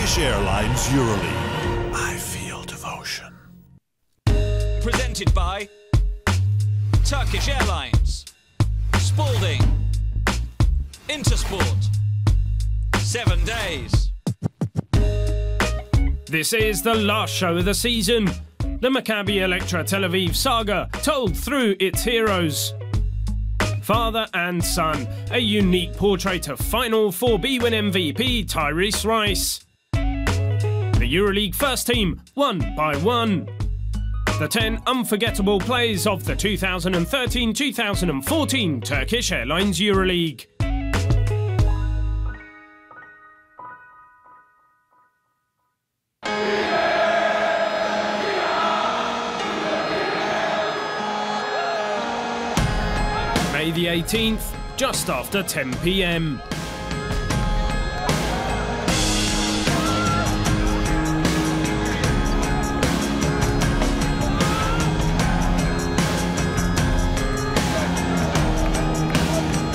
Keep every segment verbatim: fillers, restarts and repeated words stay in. Turkish Airlines EuroLeague. I feel devotion. Presented by Turkish Airlines, Spalding, Intersport, Seven Days. This is the last show of the season. The Maccabi Electra Tel Aviv saga told through its heroes. Father and son, a unique portrait of Final Four bwin M V P Tyrese Rice. The EuroLeague first team, one by one. The ten unforgettable plays of the two thousand thirteen two thousand fourteen Turkish Airlines EuroLeague. May the eighteenth, just after ten p m.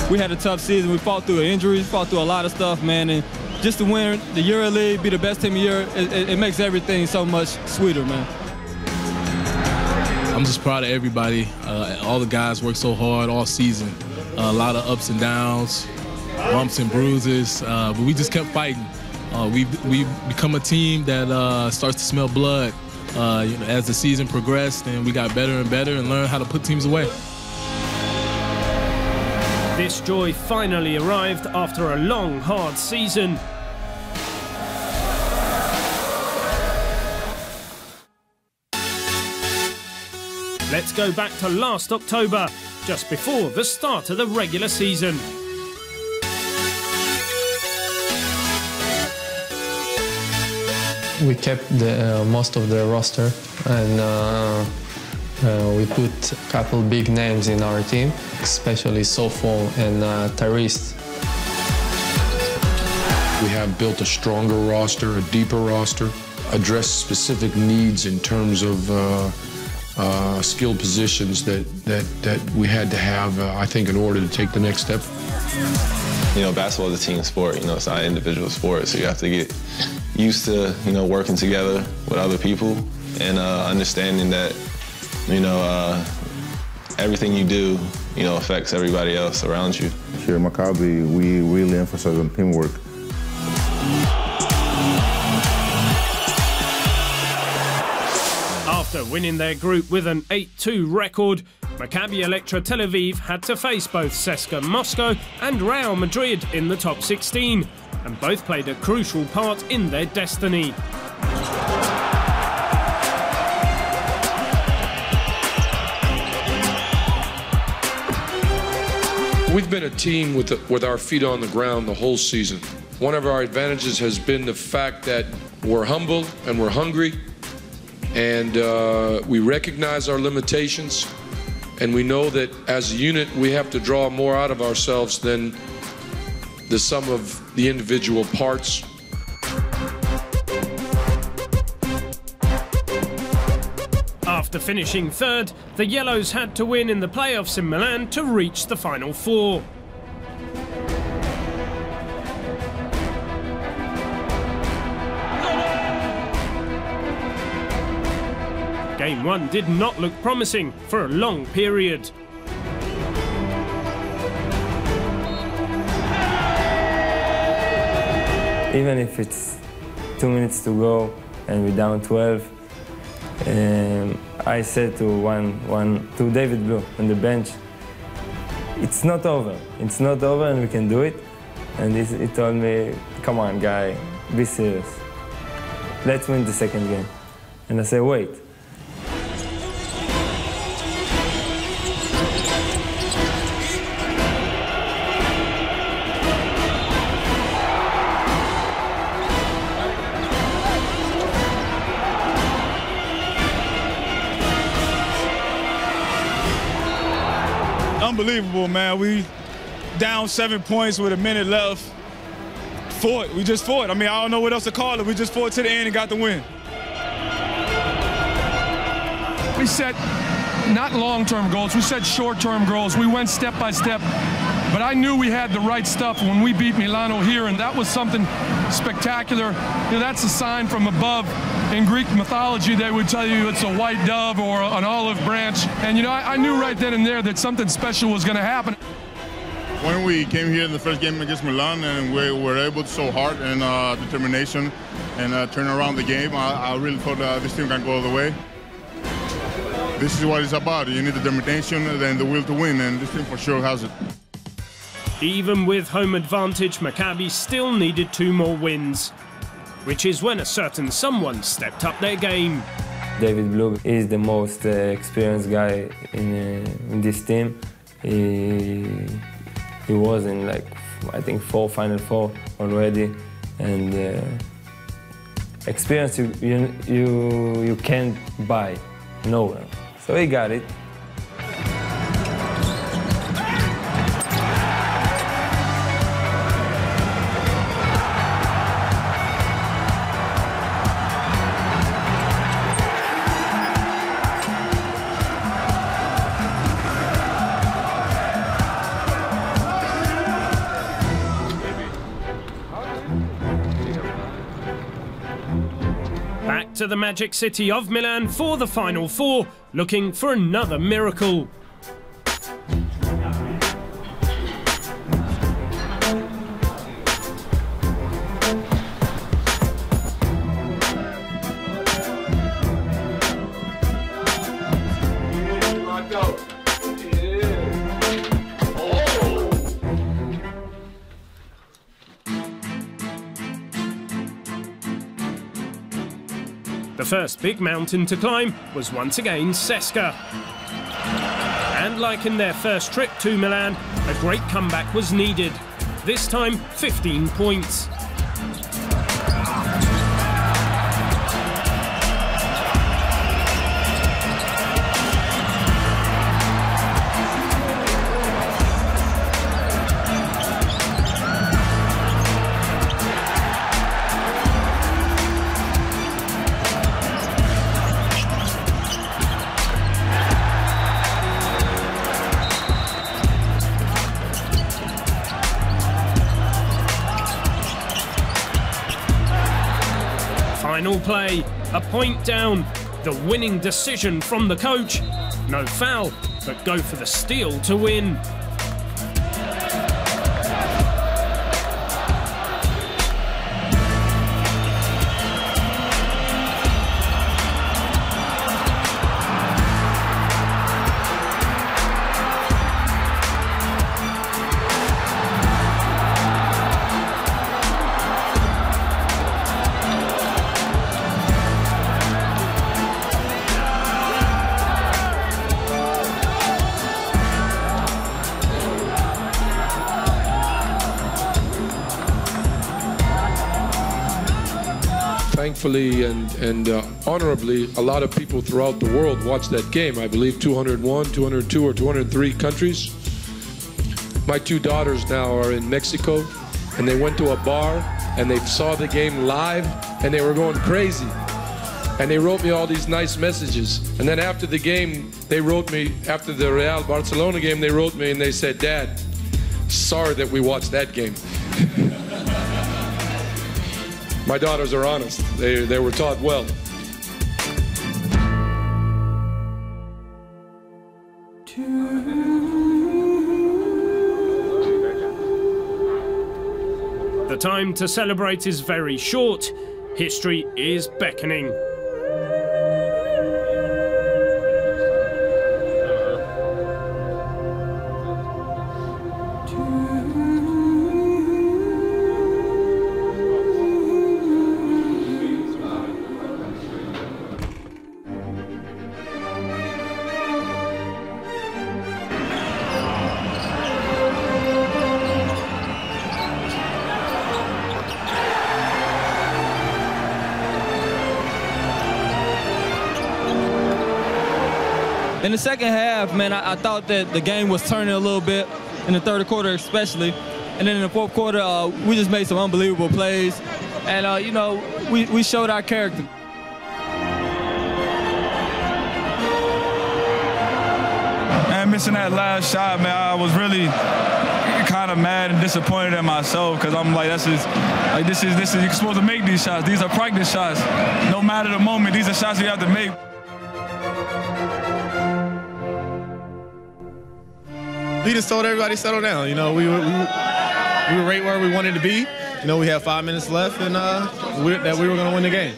We had a tough season. We fought through injuries, fought through a lot of stuff, man. And just to win the EuroLeague, be the best team of Europe, it, it, it makes everything so much sweeter, man. I'm just proud of everybody. Uh, all the guys worked so hard all season. Uh, a lot of ups and downs, bumps and bruises, uh, but we just kept fighting. Uh, we've, we've become a team that uh, starts to smell blood uh, you know, as the season progressed, and we got better and better and learned how to put teams away. This joy finally arrived after a long, hard season. Let's go back to last October, just before the start of the regular season. We kept the, uh, most of the roster, and uh, uh, we put a couple big names in our team, especially Sofon and uh, Tyrese. We have built a stronger roster, a deeper roster, addressed specific needs in terms of uh, Uh, skilled positions that, that, that we had to have, uh, I think, in order to take the next step. You know, basketball is a team sport, you know, it's not an individual sport, so you have to get used to, you know, working together with other people and uh, understanding that, you know, uh, everything you do, you know, affects everybody else around you. Here at Maccabi, we really emphasize on teamwork. After winning their group with an eight two record, Maccabi Electra Tel Aviv had to face both C S K A Moscow and Real Madrid in the top sixteen, and both played a crucial part in their destiny. We've been a team with, the, with our feet on the ground the whole season. One of our advantages has been the fact that we're humble and we're hungry. And uh, we recognize our limitations, and we know that as a unit we have to draw more out of ourselves than the sum of the individual parts. After finishing third, the Yellows had to win in the playoffs in Milan to reach the Final Four. Game one did not look promising for a long period. Even if it's two minutes to go and we're down twelve, um, I said to one, one, to David Blue on the bench, "It's not over. It's not over, and we can do it." And he, he told me, "Come on, guy, be serious. Let's win the second game." And I said, "Wait." Unbelievable, man. We down seven points with a minute left. Fought. We just fought. I mean, I don't know what else to call it. We just fought to the end and got the win. We set not long-term goals. We set short-term goals. We went step by step. But I knew we had the right stuff when we beat Milano here, and that was something spectacular. You know, that's a sign from above. In Greek mythology, they would tell you it's a white dove or an olive branch. And, you know, I, I knew right then and there that something special was going to happen. When we came here in the first game against Milan, and we were able to show heart and uh, determination and uh, turn around the game, I, I really thought uh, this team can go all the way. This is what it's about. You need the determination and the will to win, and this team for sure has it. Even with home advantage, Maccabi still needed two more wins, which is when a certain someone stepped up their game. David Blue is the most uh, experienced guy in, uh, in this team. He, he was in, like, I think, four Final Four already. And uh, experience you, you, you, you can't buy nowhere. So he got it. To the magic city of Milan for the Final Four, looking for another miracle. The first big mountain to climb was once again C S K A. And like in their first trip to Milan, a great comeback was needed. This time, fifteen points. Final play, a point down, the winning decision from the coach. No foul, but go for the steal to win. Thankfully and, and uh, honorably, a lot of people throughout the world watched that game. I believe two hundred one, two hundred two, or two hundred three countries. My two daughters now are in Mexico, and they went to a bar, and they saw the game live, and they were going crazy. And they wrote me all these nice messages. And then after the game, they wrote me, after the Real Barcelona game, they wrote me, and they said, "Dad, sorry that we watched that game." My daughters are honest. They, they were taught well. The time to celebrate is very short. History is beckoning. In the second half, man, I, I thought that the game was turning a little bit, in the third quarter especially. And then in the fourth quarter, uh, we just made some unbelievable plays. And, uh, you know, we, we showed our character. Man, missing that last shot, man, I was really kind of mad and disappointed at myself, because I'm like, this is, like, this is, this is, you're supposed to make these shots. These are practice shots. No matter the moment, these are shots you have to make. We just told everybody settle down. You know, we were, we were, we were right where we wanted to be. You know, we had five minutes left, and uh, we, that we were going to win the game.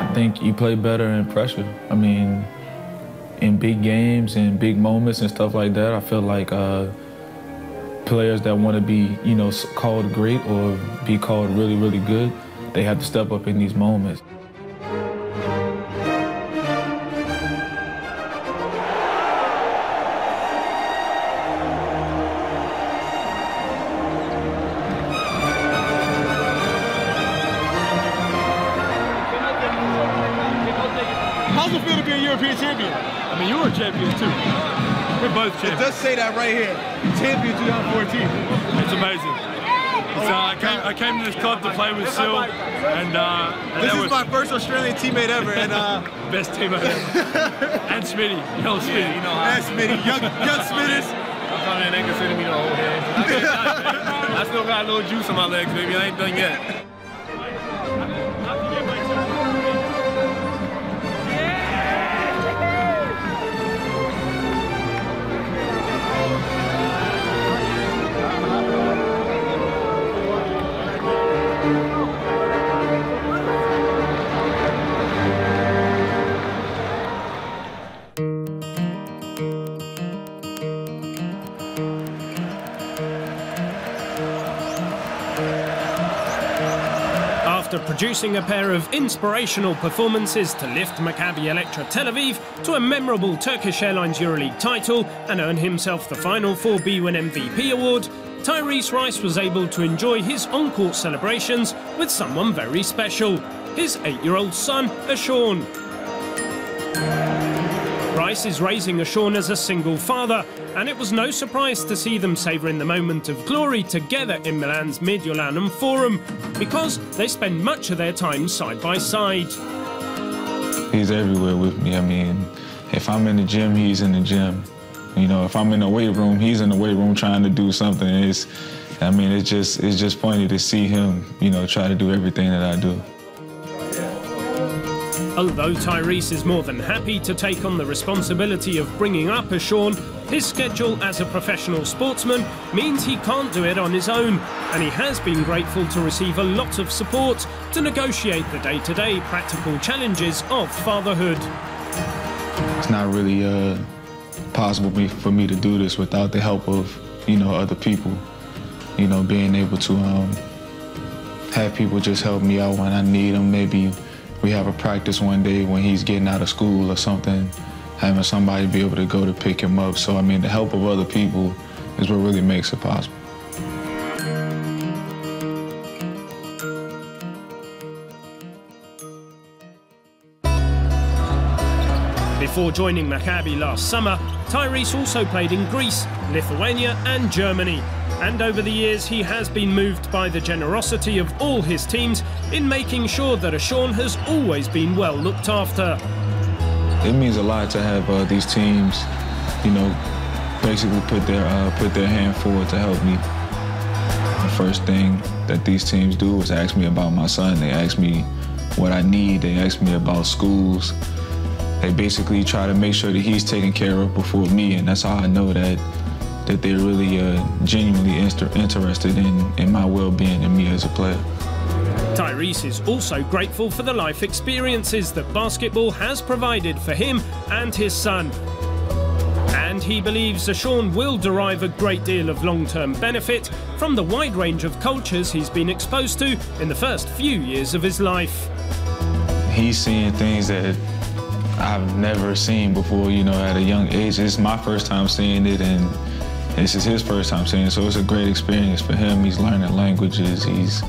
I think you play better in pressure. I mean, in big games and big moments and stuff like that, I feel like uh, players that want to be, you know, called great or be called really, really good, they have to step up in these moments. It does say that right here, champion two thousand fourteen. It's amazing. So I came, I came to this club to play with Sil, and uh, this and is was my first Australian teammate ever, and uh, best teammate ever. And Smitty, yo Smitty, you know how. And Smitty, young, young Smitties. I'm coming in, they consider me the old head. I still got a little juice in my legs, baby. I ain't done yet. Producing a pair of inspirational performances to lift Maccabi Electra Tel Aviv to a memorable Turkish Airlines EuroLeague title and earn himself the Final Four bwin M V P award, Tyrese Rice was able to enjoy his on-court celebrations with someone very special, his eight-year-old son, Ashawn. Rice is raising Ashawn as a single father, and it was no surprise to see them savouring the moment of glory together in Milan's Mediolanum Forum, because they spend much of their time side by side. He's everywhere with me. I mean, if I'm in the gym, he's in the gym. You know, if I'm in the weight room, he's in the weight room trying to do something. It's, I mean, it's just, it's just funny to see him, you know, try to do everything that I do. Although Tyrese is more than happy to take on the responsibility of bringing up Ashawn, his schedule as a professional sportsman means he can't do it on his own, and he has been grateful to receive a lot of support to negotiate the day-to-day practical challenges of fatherhood. It's not really uh, possible for me to do this without the help of, you know, other people. You know, being able to um, have people just help me out when I need them, maybe. We have a practice one day when he's getting out of school or something, having somebody be able to go to pick him up. So, I mean, the help of other people is what really makes it possible. Before joining Maccabi last summer, Tyrese also played in Greece, Lithuania and Germany. And over the years, he has been moved by the generosity of all his teams in making sure that Ashawn has always been well looked after. It means a lot to have uh, these teams, you know, basically put their, uh, put their hand forward to help me. The first thing that these teams do is ask me about my son. They ask me what I need. They ask me about schools. They basically try to make sure that he's taken care of before me, and that's how I know that that they're really uh, genuinely inter interested in, in my well-being and me as a player. Tyrese is also grateful for the life experiences that basketball has provided for him and his son. And he believes Ashawn will derive a great deal of long-term benefit from the wide range of cultures he's been exposed to in the first few years of his life. He's seeing things that I've never seen before, you know, at a young age. It's my first time seeing it, and this is his first time seeing it, so it's a great experience for him. He's learning languages. He's,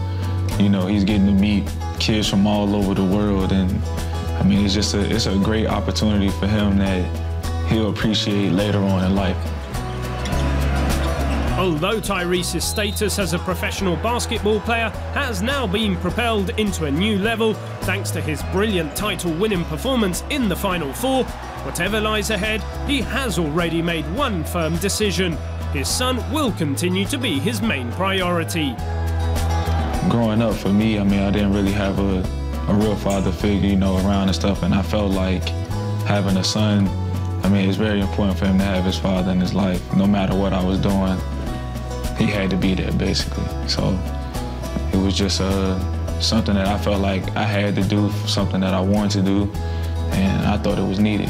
you know, he's getting to meet kids from all over the world, and I mean, it's just a, it's a great opportunity for him that he'll appreciate later on in life. Although Tyrese's status as a professional basketball player has now been propelled into a new level, thanks to his brilliant title-winning performance in the Final Four, Whatever lies ahead, he has already made one firm decision. His son will continue to be his main priority. Growing up, for me, I mean, I didn't really have a, a real father figure, you know, around and stuff, and I felt like having a son, I mean, it's very important for him to have his father in his life. No matter what I was doing, he had to be there, basically. So it was just uh, something that I felt like I had to do, something that I wanted to do, and I thought it was needed.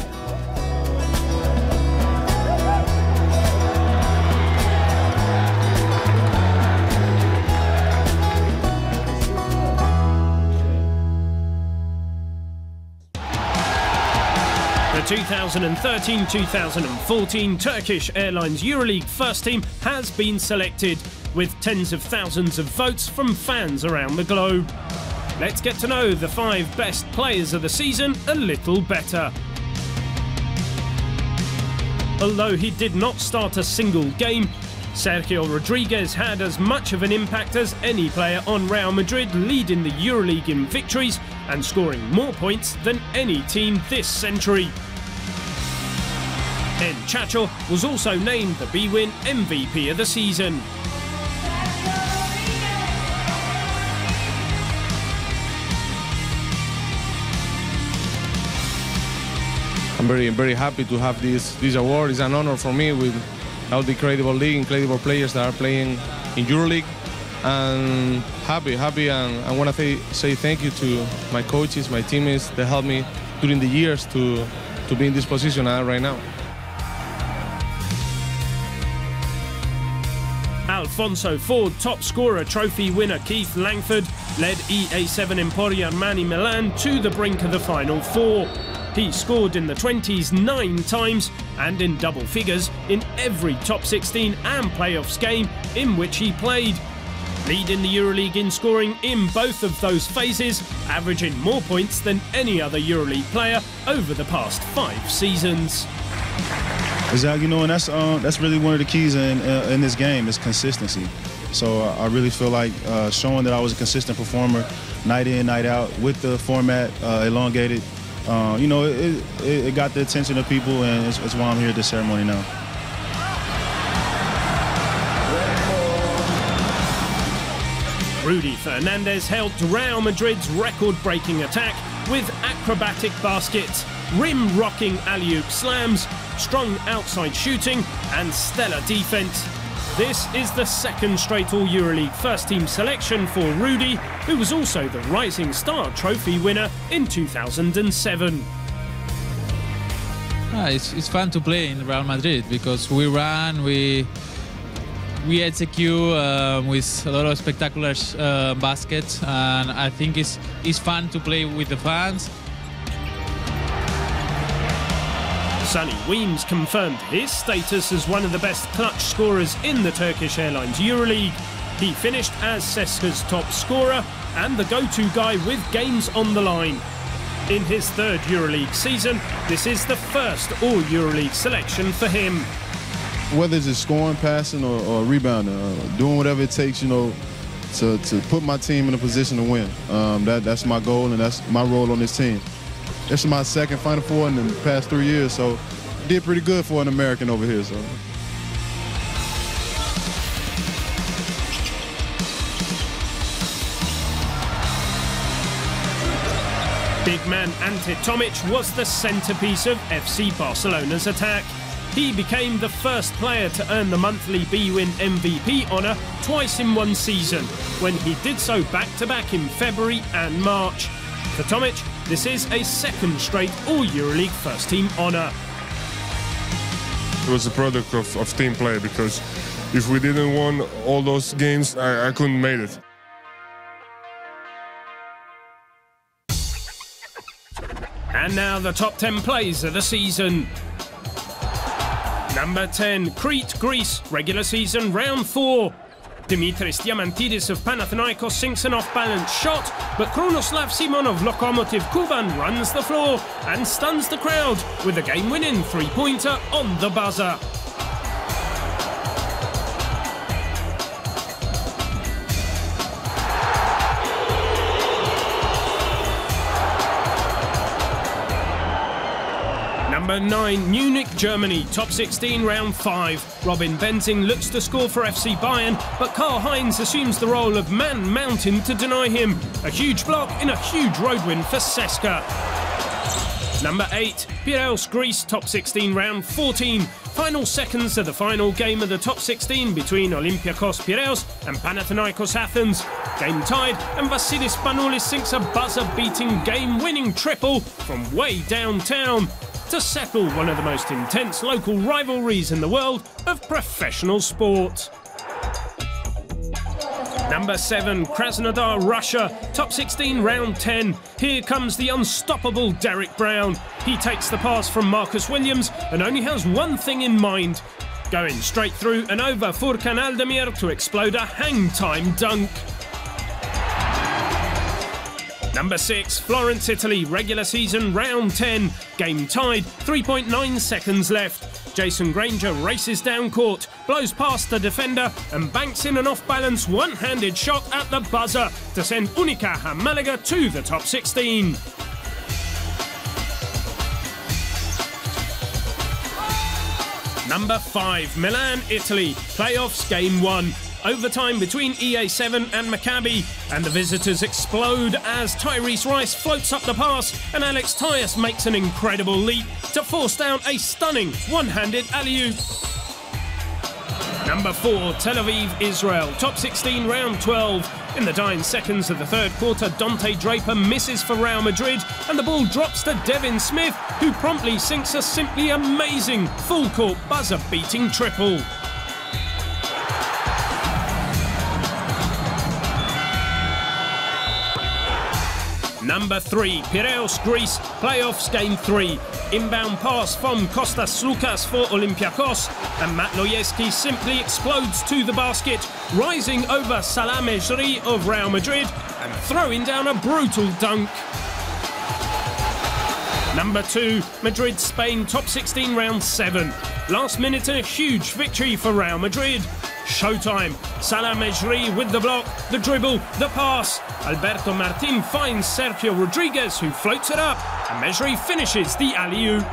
two thousand thirteen two thousand fourteen Turkish Airlines EuroLeague first team has been selected, with tens of thousands of votes from fans around the globe. Let's get to know the five best players of the season a little better. Although he did not start a single game, Sergio Rodriguez had as much of an impact as any player on Real Madrid, leading the EuroLeague in victories and scoring more points than any team this century. And Chacho was also named the bwin M V P of the season. I'm very, very happy to have this, this award. It's an honor for me with all the incredible league, incredible players that are playing in EuroLeague. And happy, happy, and I want to say, say thank you to my coaches, my teammates. They helped me during the years to, to be in this position I am right now. Alfonso Ford, top scorer, trophy winner Keith Langford led E A seven Emporio Armani Milan to the brink of the final four. He scored in the twenties nine times and in double figures in every top sixteen and playoffs game in which he played, leading the EuroLeague in scoring in both of those phases, averaging more points than any other EuroLeague player over the past five seasons. Exactly, you know, and that's um, that's really one of the keys in uh, in this game is consistency. So uh, I really feel like uh, showing that I was a consistent performer, night in, night out, with the format uh, elongated. Uh, you know, it, it, it got the attention of people, and it's, it's why I'm here at this ceremony now. Rudy Fernandez helped Real Madrid's record-breaking attack with acrobatic baskets, rim-rocking alley-oop slams, strong outside shooting and stellar defence. This is the second straight all-EuroLeague first-team selection for Rudy, who was also the Rising Star Trophy winner in two thousand seven. Ah, it's, it's fun to play in Real Madrid because we run, we... We execute uh, with a lot of spectacular uh, baskets, and I think it's, it's fun to play with the fans. Sunny Weems confirmed his status as one of the best clutch scorers in the Turkish Airlines EuroLeague. He finished as C S K A's top scorer and the go-to guy with games on the line. In his third EuroLeague season, this is the first all-EuroLeague selection for him. Whether it's a scoring, passing, or, or rebounding, uh, doing whatever it takes, you know, to, to put my team in a position to win. Um, that, that's my goal, and that's my role on this team. This is my second Final Four in the past three years, so did pretty good for an American over here. So. Big man Ante Tomic was the centerpiece of F C Barcelona's attack. He became the first player to earn the monthly bwin M V P honour twice in one season, when he did so back-to-back in February and March. For Tomic, this is a second straight all-EuroLeague first-team honour. It was a product of, of team play, because if we didn't win all those games, I, I couldn't made it. And now the top ten plays of the season. Number ten, Crete, Greece, regular season, round four. Dimitris Diamantidis of Panathinaikos sinks an off-balance shot, but Krunoslav Simon of Lokomotiv Kuban runs the floor and stuns the crowd with a game-winning three-pointer on the buzzer. number nine, Munich, Germany, top sixteen, round five. Robin Benzing looks to score for F C Bayern, but Karl Hines assumes the role of man mountain to deny him. A huge block in a huge road win for C S K A. Number eight, Piraeus, Greece, top sixteen, round fourteen. Final seconds of the final game of the top sixteen between Olympiakos Piraeus and Panathinaikos Athens. Game tied, and Vasilis Panoulis sinks a buzzer-beating, game-winning triple from way downtown to settle one of the most intense local rivalries in the world of professional sport. Number seven, Krasnodar, Russia, top sixteen, round ten. Here comes the unstoppable Derek Brown. He takes the pass from Marcus Williams and only has one thing in mind, going straight through and over Furkan Aldemir to explode a hang-time dunk. Number six, Florence, Italy, regular season, round ten. Game tied, three point nine seconds left. Jason Granger races down court, blows past the defender and banks in an off-balance one-handed shot at the buzzer to send Unicaja Malaga to the top sixteen. Number five, Milan, Italy, playoffs, game one. Overtime between E A seven and Maccabi, and the visitors explode as Tyrese Rice floats up the pass and Alex Tyus makes an incredible leap to force down a stunning one-handed alley-oop. Number four, Tel Aviv, Israel, top sixteen, round twelve. In the dying seconds of the third quarter, Dante Draper misses for Real Madrid and the ball drops to Devin Smith, who promptly sinks a simply amazing full-court buzzer-beating triple. Number three, Piraeus, Greece, playoffs, game three. Inbound pass from Kostas Slukas for Olympiakos, and Matt Loiewski simply explodes to the basket, rising over Salah Mejri of Real Madrid and throwing down a brutal dunk. Number two, Madrid, Spain, top sixteen, round seven. Last minute and a huge victory for Real Madrid. Showtime. Salah Mejri with the block, the dribble, the pass. Alberto Martin finds Sergio Rodriguez, who floats it up, and Mejri finishes the alley-oop.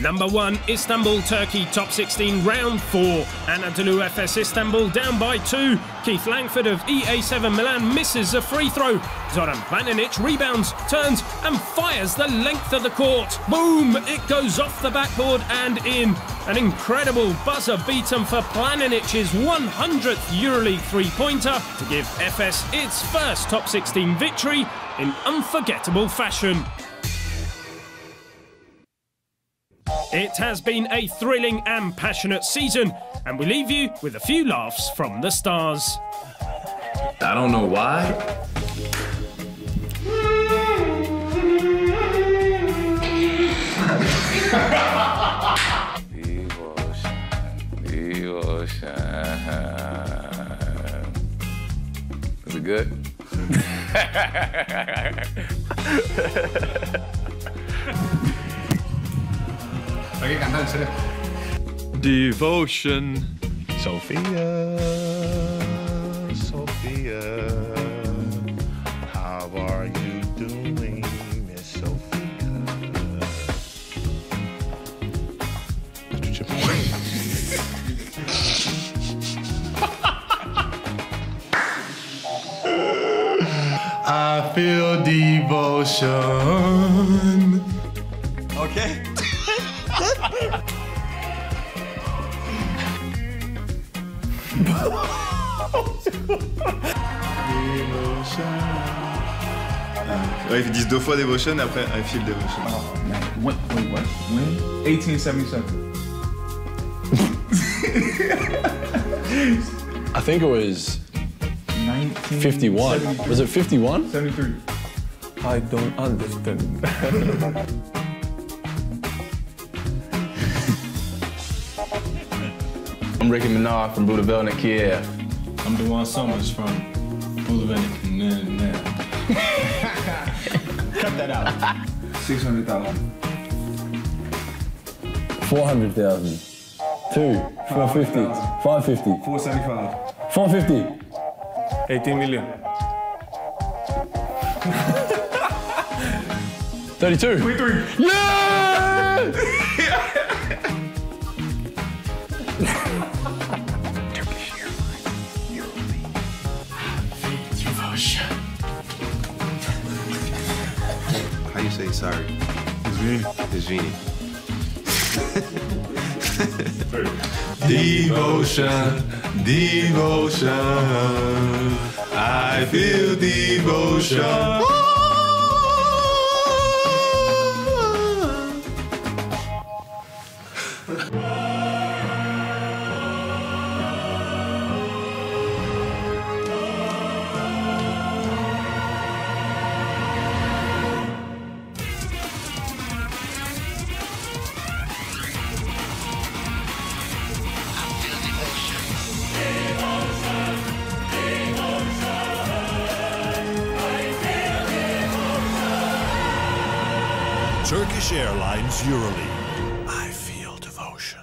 Number one, Istanbul, Turkey, top sixteen, round four. Anadolu Efes Istanbul down by two. Keith Langford of E A seven Milan misses a free throw. Zoran Bananic rebounds, turns and fires the length of the court. Boom! It goes off the backboard and in. An incredible buzzer beaten for Planinic's one hundredth EuroLeague three-pointer to give Efes its first top sixteen victory in unforgettable fashion. It has been a thrilling and passionate season, and we leave you with a few laughs from the stars. I don't know why. Is it good? Devotion. Sophia, Sophia, how are you doing, Miss Sophia? I feel devotion. Okay. Ouais, ils disent deux fois devotion et après I feel devotion. Oh, what? Wait, what? When? eighteen seventy-seven. I think it was nineteen fifty-one. seventy-three. Was it fifty-one? seventy-three. I don't understand. I'm Ricky Menard from Budavel and Kiev. I'm Dewan Summers from Pulvetic. Nah, nah. Cut that out. six hundred thousand. four hundred thousand. Two. four fifty. five fifty. four seventy-five. four fifty. eighteen million. thirty-two. twenty-three. Yeah! Turkish Airlines EuroLeague. Fake devotion. How you say sorry? Izvini. Izvini. Devotion. Devotion. I feel devotion. Turkish Airlines EuroLeague. I feel devotion.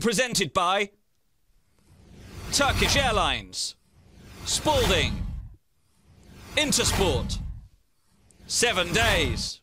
Presented by Turkish Airlines, Spalding, Intersport, Seven Days.